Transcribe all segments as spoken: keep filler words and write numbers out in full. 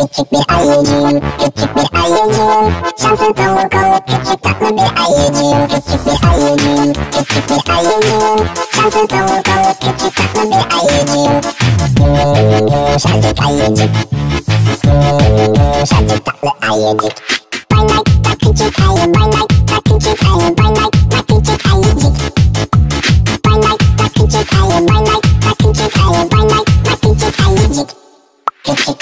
Küçük bir ayıcığım, küçük bir ayıcığım, şansın tavuk olur, küçük tatlı bir ayıcığım. Küçük bir ayıcığım, küçük bir ayıcığım, şansın tavuk olur, küçük tatlı bir ayıcığım. Yumuşacık ayıcık, yumuşacık tatlı ayıcık. Baynak da küçük ayı, baynak da küçük ayı, baynak da küçük ayıcık. Baynak da küçük ayı, baynak da küçük ayı, baynak da küçük ayıcık. Küçük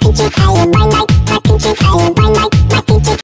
Küçük ayı, baynak